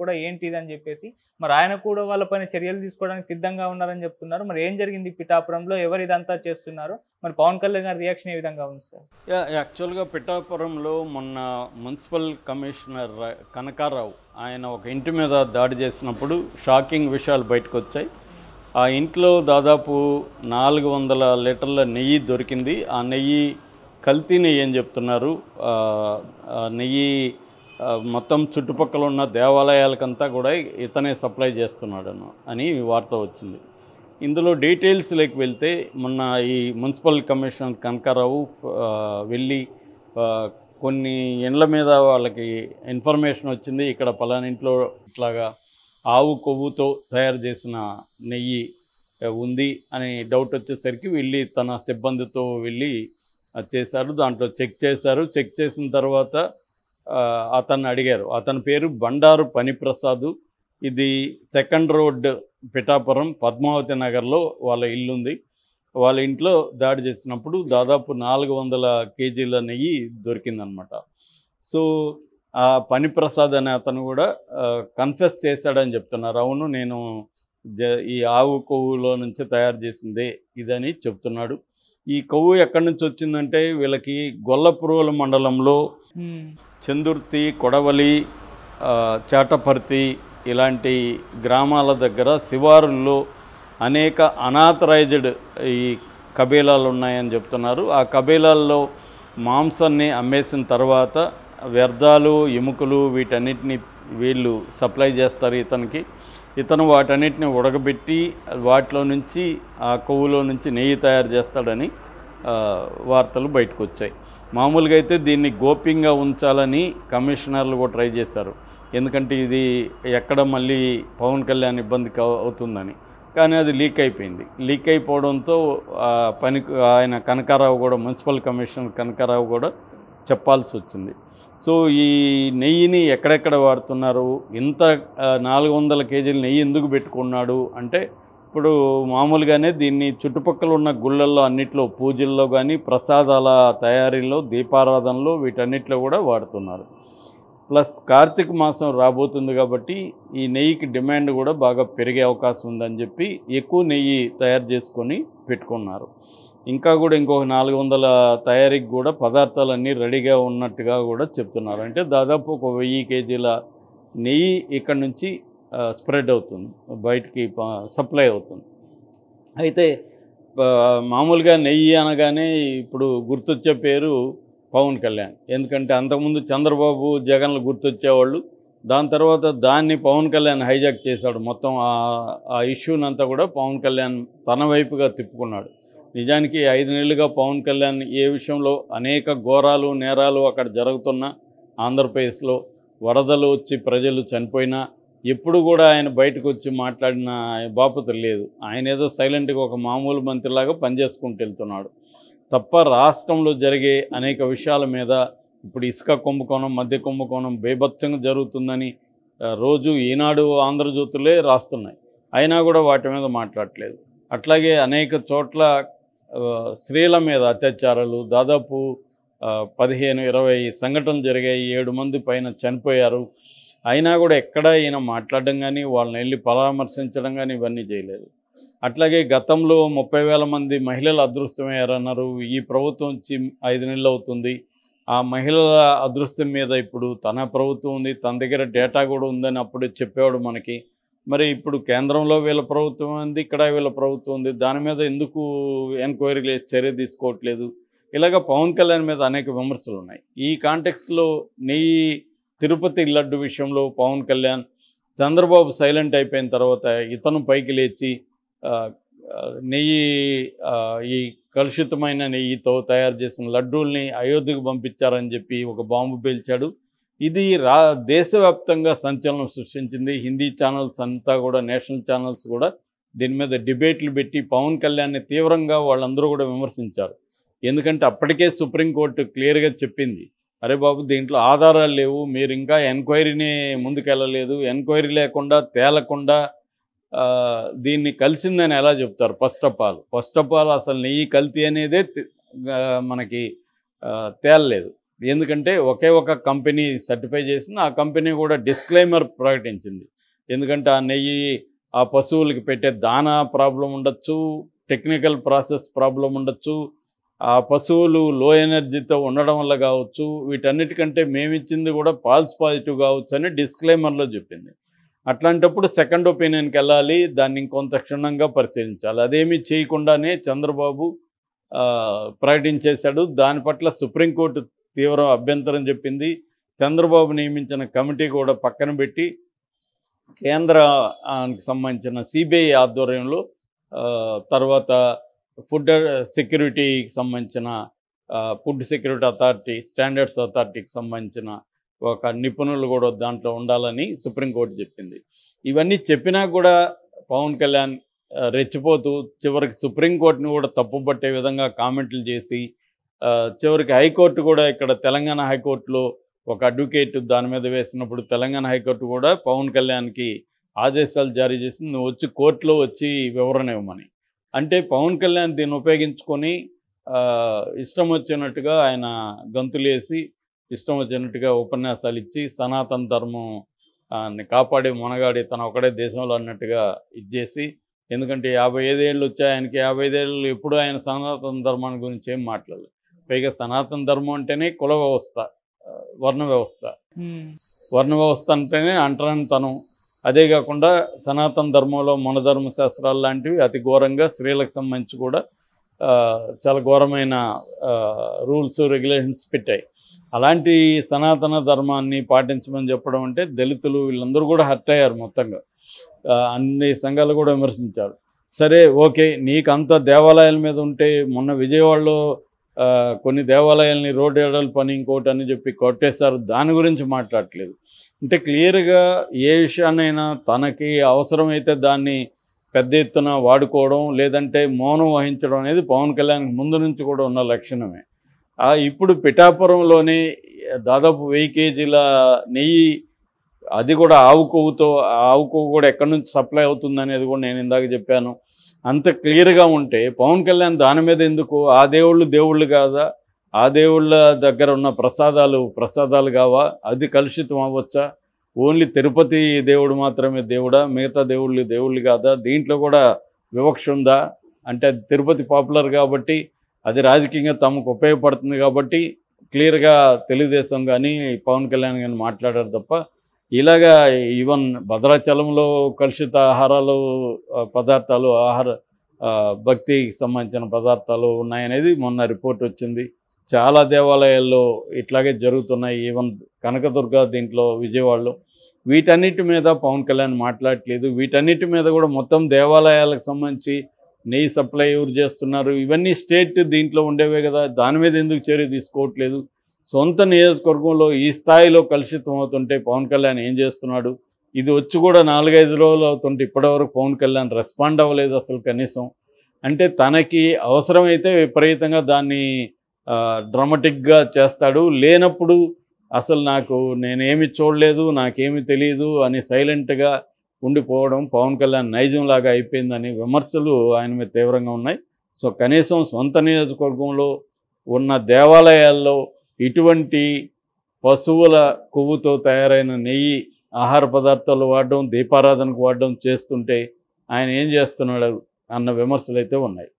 కూడా ఏంటిది అని చెప్పేసి మరి ఆయన కూడా వాళ్ళ పైన చర్యలు తీసుకోవడానికి సిద్ధంగా ఉన్నారని చెప్తున్నారు. మరి ఏం జరిగింది పిఠాపురంలో, ఎవరు ఇదంతా చేస్తున్నారు, మరి పవన్ కళ్యాణ్ గారి రియాక్షన్ ఏ విధంగా ఉంది సార్? యాక్చువల్గా పిఠాపురంలో మొన్న మున్సిపల్ కమిషనర్ కనకారావు ఆయన ఒక ఇంటి మీద దాడి చేసినప్పుడు షాకింగ్ విషయాలు బయటకు వచ్చాయి. ఆ ఇంట్లో దాదాపు 400 లీటర్ల నెయ్యి దొరికింది. ఆ నెయ్యి కల్తీ నెయ్యి అని చెప్తున్నారు. నెయ్యి మొత్తం చుట్టుపక్కల ఉన్న దేవాలయాలకంతా కూడా ఇతనే సప్లై చేస్తున్నాడను అని వార్త వచ్చింది. ఇందులో డీటెయిల్స్లోకి వెళ్తే మొన్న ఈ మున్సిపల్ కమిషనర్ కనకారావు వెళ్ళి కొన్ని ఇండ్ల మీద వాళ్ళకి ఇన్ఫర్మేషన్ వచ్చింది, ఇక్కడ పలానింట్లో ఇట్లాగా ఆవు కొవ్వుతో తయారు చేసిన నెయ్యి ఉంది అని డౌట్ వచ్చేసరికి వెళ్ళి తన సిబ్బందితో వెళ్ళి చేశారు. దాంట్లో చెక్ చేశారు. చెక్ చేసిన తర్వాత అతన్ని అడిగారు. అతని పేరు బండారు పనిప్రసాదు. ఇది 2nd రోడ్ పిఠాపురం పద్మావతి నగర్లో వాళ్ళ ఇల్లుంది. వాళ్ళ ఇంట్లో దాడి చేసినప్పుడు దాదాపు 400 కేజీల నెయ్యి దొరికిందనమాట. సో ఆ పనిప్రసాద్ అనే అతను కూడా కన్ఫెస్ చేశాడని చెప్తున్నారు. అవును, నేను ఈ ఆవు కొవ్వులో నుంచి తయారు చేసిందే ఇదని చెప్తున్నాడు. ఈ కొవ్వు ఎక్కడి నుంచి వచ్చిందంటే వీళ్ళకి గొల్లపురుల మండలంలో చందుర్తి, కొడవలి, చాటపర్తి ఇలాంటి గ్రామాల దగ్గర శివారుల్లో అనేక అనాథరైజ్డ్ ఈ కబేలాలు ఉన్నాయని చెప్తున్నారు. ఆ కబేలాల్లో మాంసాన్ని అమ్మేసిన తర్వాత వ్యర్థాలు, ఎముకలు వీటన్నిటిని వీళ్ళు సప్లై చేస్తారు ఇతనికి. ఇతను వాటన్నిటిని ఉడకబెట్టి వాటిలో నుంచి ఆ కొవ్వులో నుంచి నెయ్యి తయారు చేస్తాడని వార్తలు బయటకు వచ్చాయి. మామూలుగా అయితే దీన్ని గోప్యంగా ఉంచాలని కమిషనర్లు కూడా ట్రై చేశారు, ఎందుకంటే ఇది ఎక్కడ మళ్ళీ పవన్ కళ్యాణ్ ఇబ్బంది అవుతుందని. కానీ అది లీక్ అయిపోయింది. లీక్ అయిపోవడంతో ఆయన కనకారావు కూడా, మున్సిపల్ కమిషనర్ కనకారావు కూడా చెప్పాల్సి వచ్చింది. సో ఈ నెయ్యిని ఎక్కడెక్కడ వాడుతున్నారు, ఇంత 400 కేజీల నెయ్యి ఎందుకు పెట్టుకున్నాడు అంటే, ఇప్పుడు మామూలుగానే దీన్ని చుట్టుపక్కల ఉన్న గుళ్ళల్లో అన్నిట్లో పూజల్లో కానీ ప్రసాదాల తయారీలో, దీపారాధనలో వీటన్నిటిలో కూడా వాడుతున్నారు. ప్లస్ కార్తీక మాసం రాబోతుంది కాబట్టి ఈ నెయ్యికి డిమాండ్ కూడా బాగా పెరిగే అవకాశం ఉందని చెప్పి ఎక్కువ నెయ్యి తయారు చేసుకొని పెట్టుకున్నారు. ఇంకా కూడా ఇంకొక 400 తయారీకి కూడా పదార్థాలన్నీ రెడీగా ఉన్నట్టుగా కూడా చెప్తున్నారు. అంటే దాదాపు ఒక 1000 కేజీల నెయ్యి ఇక్కడ నుంచి స్ప్రెడ్ అవుతుంది, బయటికి సప్లై అవుతుంది. అయితే మామూలుగా నెయ్యి అనగానే ఇప్పుడు గుర్తొచ్చే పేరు పవన్ కళ్యాణ్, ఎందుకంటే అంతకుముందు చంద్రబాబు, జగన్లు గుర్తొచ్చేవాళ్ళు. దాని తర్వాత దాన్ని పవన్ కళ్యాణ్ హైజాక్ చేశాడు. మొత్తం ఆ ఇష్యూనంతా కూడా పవన్ కళ్యాణ్ తన వైపుగా తిప్పుకున్నాడు. నిజానికి 5 నెలలుగా పవన్ కళ్యాణ్ ఏ విషయంలో అనేక ఘోరాలు, నేరాలు అక్కడ జరుగుతున్న ఆంధ్రప్రదేశ్లో, వరదలు వచ్చి ప్రజలు చనిపోయినా ఎప్పుడు కూడా ఆయన బయటకు వచ్చి మాట్లాడిన బాపత లేదు. ఆయన ఏదో సైలెంట్గా ఒక మామూలు మంత్రిలాగా పనిచేసుకుంటూ వెళ్తున్నాడు తప్ప రాష్ట్రంలో జరిగే అనేక విషయాల మీద, ఇప్పుడు ఇసుక కుంభకోణం, మధ్య కుంభకోణం బేభత్సంగా జరుగుతుందని రోజు ఈనాడు, ఆంధ్రజ్యోతులే రాస్తున్నాయి. అయినా కూడా వాటి మీద మాట్లాడలేదు. అట్లాగే అనేక చోట్ల స్త్రీల మీద అత్యాచారాలు, దాదాపు 15-20 సంఘటనలు జరిగాయి, 7 మంది పైన చనిపోయారు. అయినా కూడా ఎక్కడ ఈయన మాట్లాడడం కానీ, వాళ్ళని వెళ్ళి పరామర్శించడం కానీ ఇవన్నీ చేయలేదు. అట్లాగే గతంలో 30,000 మంది మహిళలు అదృశ్యమయ్యారన్నారు. ఈ ప్రభుత్వం వచ్చి 5 నెలలు అవుతుంది. ఆ మహిళల అదృశ్యం మీద ఇప్పుడు తన ప్రభుత్వం ఉంది, తన దగ్గర డేటా కూడా ఉందని అప్పుడు చెప్పేవాడు మనకి. మరి ఇప్పుడు కేంద్రంలో వీళ్ళ ప్రభుత్వం ఉంది, ఇక్కడ వీళ్ళ ప్రభుత్వం ఉంది, దాని మీద ఎందుకు ఎంక్వైరీ, చర్య తీసుకోవట్లేదు? ఇలాగ పవన్ కళ్యాణ్ మీద అనేక విమర్శలు ఉన్నాయి. ఈ కాంటెక్స్ట్లో నెయ్యి, తిరుపతి లడ్డు విషయంలో పవన్ కళ్యాణ్, చంద్రబాబు సైలెంట్ అయిపోయిన తర్వాత ఇతను పైకి లేచి నెయ్యి, ఈ కలుషితమైన నెయ్యితో తయారు చేసిన లడ్డూల్ని అయోధ్యకు పంపించారని చెప్పి ఒక బాంబు పేల్చాడు. ఇది దేశవ్యాప్తంగా సంచలనం సృష్టించింది. హిందీ ఛానల్స్ అంతా కూడా, నేషనల్ ఛానల్స్ కూడా దీని మీద డిబేట్లు పెట్టి పవన్ కళ్యాణ్ని తీవ్రంగా వాళ్ళందరూ కూడా విమర్శించారు. ఎందుకంటే అప్పటికే సుప్రీంకోర్టు క్లియర్గా చెప్పింది, అరే బాబు దీంట్లో ఆధారాలు లేవు, మీరు ఇంకా ఎంక్వైరీనే ముందుకెళ్ళలేదు, ఎంక్వైరీ లేకుండా, తేలకుండా దీన్ని కలిసిందని ఎలా చెప్తారు? ఫస్ట్ ఆఫ్ ఆల్ అసలు నెయ్యి కల్తీ అనేదే మనకి తేలలేదు. ఎందుకంటే ఒకే ఒక కంపెనీ సర్టిఫై చేసిన ఆ కంపెనీ కూడా డిస్క్లైమర్ ప్రకటించింది. ఎందుకంటే ఆ నెయ్యి ఆ పశువులకి పెట్టే దానా ప్రాబ్లం ఉండొచ్చు, టెక్నికల్ ప్రాసెస్ ప్రాబ్లం ఉండొచ్చు, ఆ పశువులు లో ఎనర్జీతో ఉండడం వల్ల కావచ్చు, వీటన్నిటికంటే మేమిచ్చింది కూడా ఫాల్స్ పాజిటివ్ కావచ్చు అని డిస్క్లైమర్లో చెప్పింది. అట్లాంటప్పుడు సెకండ్ ఒపీనియన్కి వెళ్ళాలి, దాన్ని ఇంకొంత క్షుణ్ణంగా పరిశీలించాలి. అదేమీ చేయకుండానే చంద్రబాబు ప్రకటించేశాడు. దాని పట్ల సుప్రీంకోర్టు తీవ్ర అభ్యంతరం చెప్పింది. చంద్రబాబు నియమించిన కమిటీ కూడా పక్కన పెట్టి కేంద్రానికి సంబంధించిన సిబిఐ ఆధ్వర్యంలో తర్వాత ఫుడ్ సెక్యూరిటీకి సంబంధించిన ఫుడ్ సెక్యూరిటీ అథారిటీ, స్టాండర్డ్స్ అథారిటీకి సంబంధించిన ఒక నిపుణులు కూడా దాంట్లో ఉండాలని సుప్రీంకోర్టు చెప్పింది. ఇవన్నీ చెప్పినా కూడా పవన్ కళ్యాణ్ రెచ్చిపోతూ చివరికి సుప్రీంకోర్టుని కూడా తప్పుపట్టే విధంగా కామెంట్లు చేసి చివరికి హైకోర్టు కూడా, ఇక్కడ తెలంగాణ హైకోర్టులో ఒక అడ్వకేట్ దాని మీద వేసినప్పుడు తెలంగాణ హైకోర్టు కూడా పవన్ కళ్యాణ్కి ఆదేశాలు జారీ చేసి నువ్వు వచ్చి కోర్టులో వచ్చి వివరణ ఇవ్వమని. అంటే పవన్ కళ్యాణ్ దీన్ని ఉపయోగించుకొని ఇష్టం వచ్చినట్టుగా ఆయన గంతులేసి ఇష్టం వచ్చినట్టుగా ఉపన్యాసాలు ఇచ్చి సనాతన ధర్మాన్ని కాపాడే మొనగాడి తన ఒకడే దేశంలో అన్నట్టుగా ఇచ్చేసి, ఎందుకంటే 55 ఏళ్ళు వచ్చాయి ఆయనకి, 55 ఏళ్ళు ఎప్పుడు ఆయన సనాతన ధర్మాన్ని గురించి ఏం మాట్లాడలేదు. పైగా సనాతన ధర్మం అంటేనే కుల వ్యవస్థ, వర్ణ వ్యవస్థ, వర్ణ వ్యవస్థ అంటేనే అంటరానితనం. అదే కాకుండా సనాతన ధర్మంలో మన ధర్మశాస్త్రాలు లాంటివి అతి ఘోరంగా స్త్రీలకు సంబంధించి కూడా చాలా ఘోరమైన రూల్స్ రెగ్యులేషన్స్ పెట్టాయి. అలాంటి సనాతన ధర్మాన్ని పాటించమని చెప్పడం అంటే దళితులు వీళ్ళందరూ కూడా హర్ట్ అయ్యారు, మొత్తంగా అన్ని సంఘాలు కూడా విమర్శించారు. సరే ఓకే, నీకు అంత దేవాలయాల మీద ఉంటే మొన్న విజయవాడలో కొన్ని దేవాలయాలని రోడ్ ఏడాల పని ఇంకోటి అని చెప్పి కొట్టేశారు, దాని గురించి మాట్లాడలేదు. అంటే క్లియర్గా ఏ విషయాన్నైనా తనకి అవసరమైతే దాన్ని పెద్ద ఎత్తున వాడుకోవడం లేదంటే మౌనం వహించడం అనేది పవన్ కళ్యాణ్ ముందు నుంచి కూడా ఉన్న లక్షణమే. ఇప్పుడు పిఠాపురంలోనే దాదాపు 1000 కేజీల నెయ్యి, అది కూడా ఆవు కొవ్వుతో, ఆవు కొవ్వు కూడా ఎక్కడి నుంచి సప్లై అవుతుంది అనేది కూడా నేను ఇందాక చెప్పాను. అంత క్లియర్గా ఉంటే పవన్ కళ్యాణ్ దాని మీద ఎందుకు, ఆ దేవుళ్ళు దేవుళ్ళు కాదా, ఆ దేవుళ్ళ దగ్గర ఉన్న ప్రసాదాలు ప్రసాదాలు కావా, అది కలుషితం అవ్వచ్చా, ఓన్లీ తిరుపతి దేవుడు మాత్రమే దేవుడా, మిగతా దేవుళ్ళు దేవుళ్ళు కాదా, దీంట్లో కూడా వివక్ష ఉందా, అంటే అది తిరుపతి పాపులర్ కాబట్టి అది రాజకీయంగా తమకు ఉపయోగపడుతుంది కాబట్టి క్లియర్గా తెలుగుదేశం కానీ పవన్ కళ్యాణ్ కానీ మాట్లాడారు తప్ప, ఇలాగా ఈవెన్ భద్రాచలంలో కలుషిత ఆహారాలు పదార్థాలు ఆహార భక్తికి సంబంధించిన పదార్థాలు ఉన్నాయనేది మొన్న రిపోర్ట్ వచ్చింది. చాలా దేవాలయాల్లో ఇట్లాగే జరుగుతున్నాయి, ఈవెన్ కనకదుర్గ దీంట్లో విజయవాడలో. వీటన్నిటి మీద పవన్ కళ్యాణ్ మాట్లాడలేదు. వీటన్నిటి మీద కూడా మొత్తం దేవాలయాలకు సంబంధించి నెయ్యి సప్లై ఎవరు చేస్తున్నారు, ఇవన్నీ స్టేట్ దీంట్లో ఉండేవే కదా, దాని మీద ఎందుకు చర్య తీసుకోవట్లేదు. సొంత నియోజకవర్గంలో ఈ స్థాయిలో కలుషితం అవుతుంటే పవన్ కళ్యాణ్ ఏం చేస్తున్నాడు? ఇది వచ్చి కూడా 4-5 రోజులు అవుతుంటే ఇప్పటివరకు పవన్ కళ్యాణ్ రెస్పాండ్ అవ్వలేదు అసలు కనీసం. అంటే తనకి అవసరమైతే విపరీతంగా దాన్ని డ్రామాటిక్గా చేస్తాడు, లేనప్పుడు అసలు నేనేమి చూడలేదు, నాకేమి తెలియదు అని సైలెంట్గా ఉండిపోవడం పవన్ కళ్యాణ్ నైజంలాగా అయిపోయిందని విమర్శలు ఆయన మీద తీవ్రంగా ఉన్నాయి. సో కనీసం సొంత నియోజకవర్గంలో ఉన్న దేవాలయాల్లో ఇటువంటి పశువుల కొవ్వుతో తయారైన నెయ్యి ఆహార పదార్థాలు వాడడం, దీపారాధనకు వాడడం చేస్తుంటే ఆయన ఏం చేస్తున్నాడు అన్న విమర్శలు అయితే ఉన్నాయి.